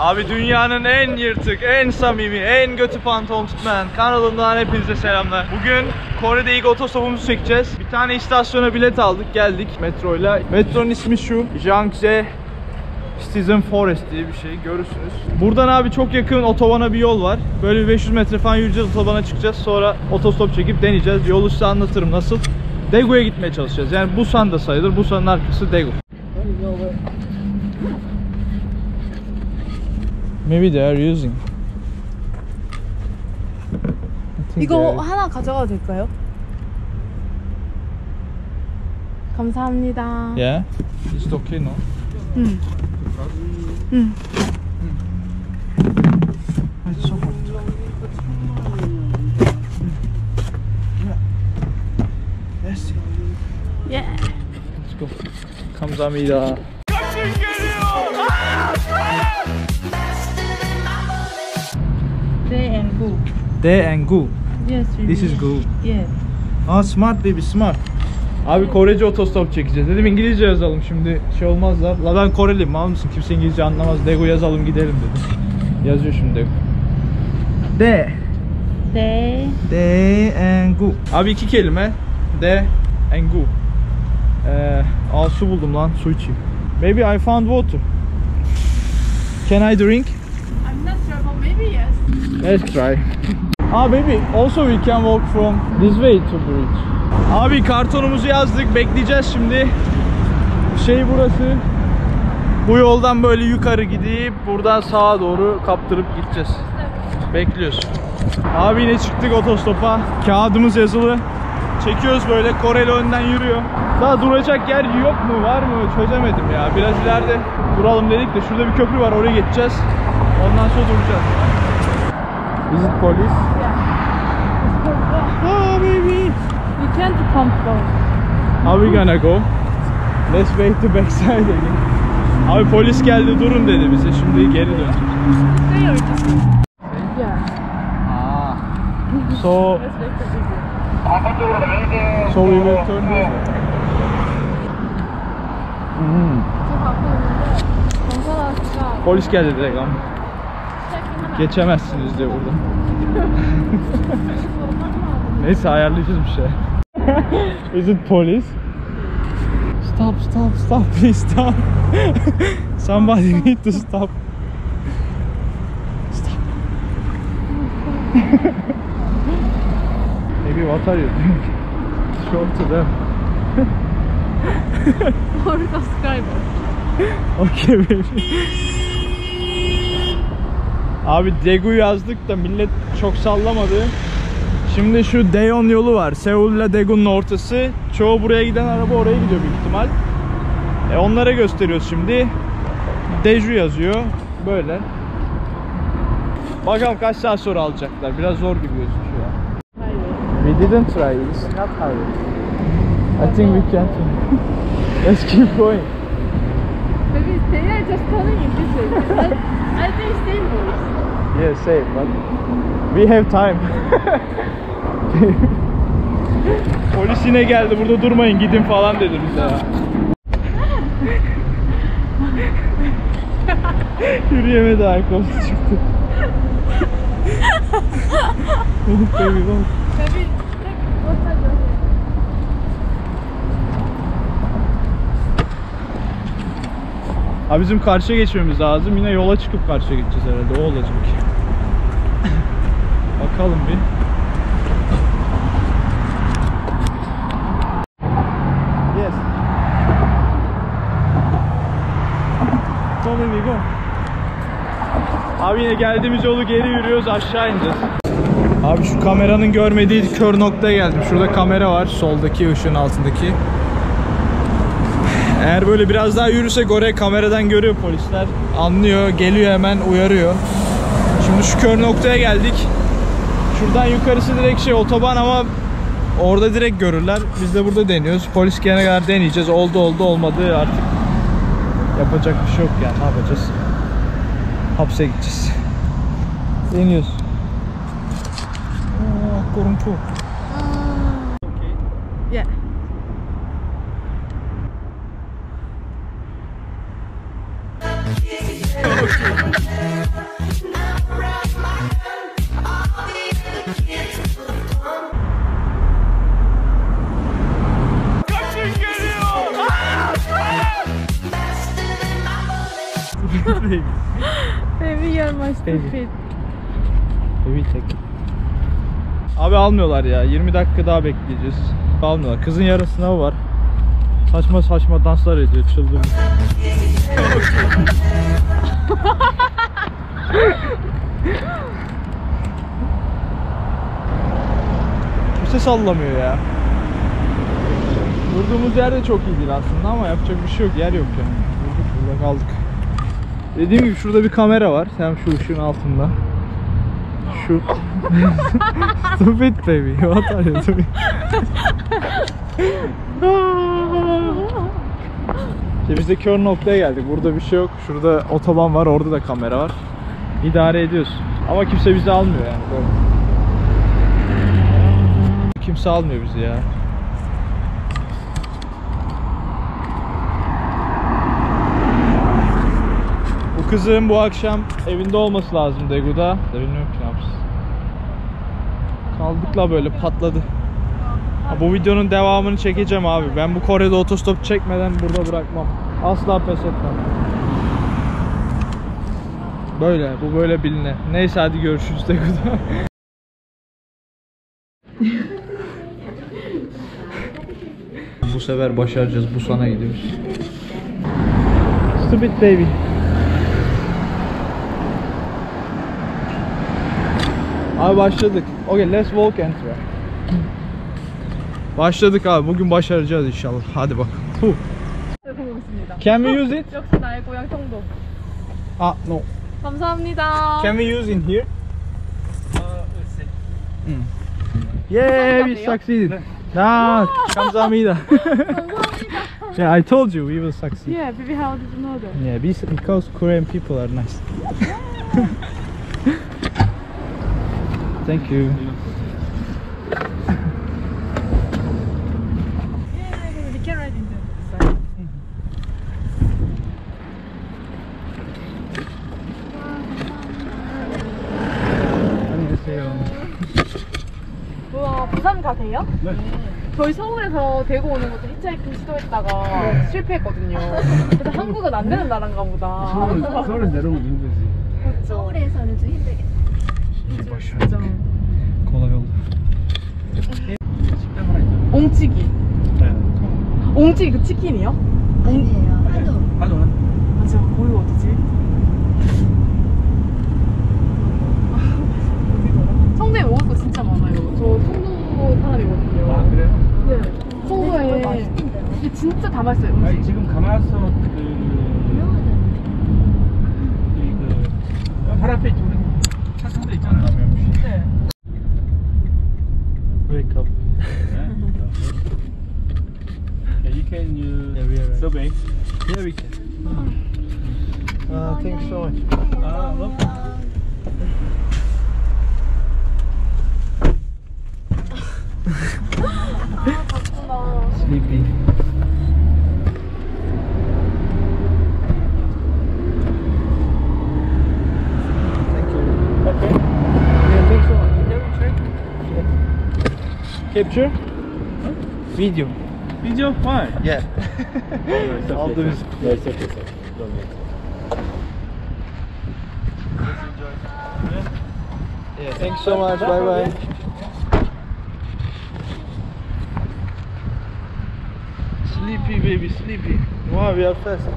Abi dünyanın en yırtık, en samimi, en götü pantolon tutmayan kanalımdan hepinize selamlar. Bugün Kore'de ilk otostopumuzu çekeceğiz. Bir tane istasyona bilet aldık, geldik metroyla. Metronun ismi şu, Jangzee Station Forest diye bir şey, görürsünüz. Buradan abi çok yakın otobana bir yol var. Böyle bir 500 metre falan yürüyeceğiz, otobana çıkacağız. Sonra otostop çekip deneyeceğiz. Yolu size anlatırım nasıl. Daegu'ya gitmeye çalışacağız. Yani Busan da sayılır. Busan'ın arkası Daegu. Maybe they are using. 이거 하나 가져가도 될까요? 감사합니다. Yeah. It's okay, no? Yeah. Let's go. 감사합니다. Daegu. Daegu. Yes. This is good. Yeah. Ah, smart baby, smart. Abi Korece otostop çekeceğiz. Dedim İngilizce yazalım şimdi şey olmaz da. La ben Koreliyim, mal mısın? Kimse İngilizce anlamaz. Daegu yazalım gidelim dedim. Yazıyor şimdi Daegu. Daegu. Abi iki kelime. Daegu. Su buldum lan, su içeyim. Maybe I found water. Can I drink? I'm not sure, but maybe yes. Let's try. Baby, also we can walk from this way to bridge. Abi kartonumuzu yazdık, bekleyeceğiz şimdi. Şey burası. Bu yoldan böyle yukarı gidip buradan sağa doğru kaptırıp gideceğiz. Bekliyoruz. Abi yine çıktık otostopa. Kağıdımız yazılı. Çekiyoruz böyle, Koreli önden yürüyor. Daha duracak yer yok mu, var mı? Çözemedim ya. Biraz ileride duralım dedik de şurada bir köprü var, oraya geçeceğiz. Ondan sonra duracağız. Is it police? Yeah. Oh baby. You can't come close. How are we gonna go? Let's wait the backside again. Abi polis geldi, durun dedi bize. Şimdi geri dön. So we will turn this way. Polis geldi direkt ama. Geçemezsiniz diyor burada. Neyse ayarlayacağız bir şey. Is it police? Stop, please stop. Somebody need to stop. Stop. Maybe what are you doing? Show to them. Or subscribe. Okay baby. Abi Daegu yazdık da millet çok sallamadı. Şimdi şu Daejeon yolu var. Seul ile Daegu'nun ortası. Çoğu buraya giden araba oraya gidiyor büyük ihtimal. Onlara gösteriyoruz şimdi. Daegu yazıyor. Böyle. Bakalım kaç saat sonra alacaklar. Biraz zor gibi gözüküyor. We didn't try. It's not hard. I think we can. Let's keep going. Maybe they are just calling it this way. I think same words. Yeah, same. But we have time. Polis yine geldi. Burada durmayın, gidin falan dedi bize. Yürüyemedi, alkolsuz çıktı. Baby, abi bizim karşıya geçmemiz lazım. Yine yola çıkıp karşıya geçeceğiz herhalde. O olacak. Bakalım bir. Yes. Follow me, go. Abi yine geldiğimiz yolu geri yürüyoruz, aşağı ineceğiz. Abi şu kameranın görmediği kör noktaya geldim. Şurada kamera var, soldaki ışığın altındaki. Eğer böyle biraz daha yürürsek oraya kameradan görüyor polisler. Anlıyor, geliyor hemen uyarıyor. Şimdi şu kör noktaya geldik. Şuradan yukarısı direkt şey otoban ama orada direkt görürler. Biz de burada deniyoruz. Polis gelene kadar deneyeceğiz. Oldu olmadı artık. Yapacak bir şey yok yani. Ne yapacağız? Hapse gideceğiz. Deniyoruz. Koruntu. Yeah. Okay. Baby you're my stupid. Baby tek. Abi almıyorlar ya. 20 dakika daha bekleyeceğiz. Almıyorlar. Kızın yarın sınavı var. Saçma saçma danslar ediyor. Çıldırmış. Kimse sallamıyor ya. Vurduğumuz yer de çok iyi değil aslında ama yapacak bir şey yok, yer yok yani. Vurduk, burada kaldık. Dediğim gibi şurada bir kamera var. Sen şu ışığın altında. Şu. Stupid baby. What are you doing? İşte biz de kör noktaya geldik. Burada bir şey yok. Şurada otoban var, orada da kamera var. İdare ediyoruz. Ama kimse bizi almıyor yani. Doğru. Kimse almıyor bizi ya. Bu kızın bu akşam evinde olması lazım Daegu'da. Bilmiyorum ki ne yapacağız. Kaldık la böyle, patladı. Bu videonun devamını çekeceğim abi. Ben bu Kore'de otostop çekmeden burada bırakmam. Asla pes etmem. Böyle, bu böyle biline. Neyse hadi görüşürüz Daegu'da. Bu sefer başaracağız. Busan'a gidiyoruz. Stupid baby. Abi başladık. Okay, let's walk and try. Başladık abi. Bugün başaracağız inşallah. Hadi bak. Can we use it? 역시 나의 고향 청도. Ah, no. 감사합니다. Can we use in here? We'll see. Yeah, we succeeded. Nah, 감사합니다. Yeah, I told you we will succeed. Yeah, baby, how did you know that? Yeah, because Korean people are nice. Thank you. Yeah, we can ride into the side. 안녕하세요. 우와, 부산 가세요? 네. 저희 서울에서 대구 오는 것도 히치하이킹 시도했다가 실패했거든요. 근데 한국은 안 되는 나라인가 보다. 서울은 내려오기 힘들지. 그렇죠. 서울에서는 좀 힘들겠다. 진짜 멋있다. 고마워 형. 옹치기. 네. 옹치기 그 치킨이요? 아니에요. 파도. 파도는? 아 제가 거기 어디지? 청도에 먹을 거 진짜 많아요. 저 청도 사람이거든요. 아 그래요? 네. 청도에 맛있던데요. 근데 진짜 다 맛있어요. 음식. 아니, 지금 가마솥 발 앞에 있는 사람들 있잖아요. 네. Wake up. You can use survey. Yeah, we can. Thanks so much. Sleepy. Thank you. Okay. Yeah, thanks so much. Can we check? Yeah. Capture? Huh? Video. Video? Why? Yeah. All the music. No, it's okay. Don't make it. Yeah, thanks so much. Bye bye. Sleepy baby, sleepy. Wow, we are fast.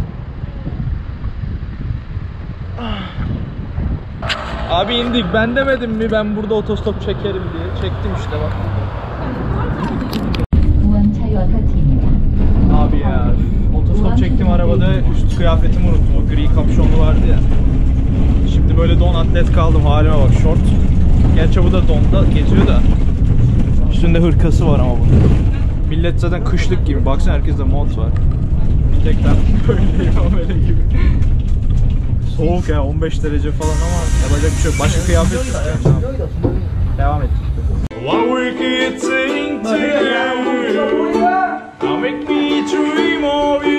Abi indik. Ben demedim mi ben burada otostop çekerim diye. Çektim işte bak. Abi ya, otostop çektim arabada. Üst kıyafetimi unuttum. O gri kapşonlu vardı ya. Şimdi böyle don atlet kaldım. Halime bak, şort. Gerçi bu da donda geziyor da. Üstünde hırkası var ama bunun. Millet zaten kışlık gibi. Baksana herkeste mont var. Bir tek ben böyleyim ama böyle gibi. Soğuk ya, 15 derece falan ama yapacak bir şey yok. Başka kıyafet yok. Tamam. Devam et. One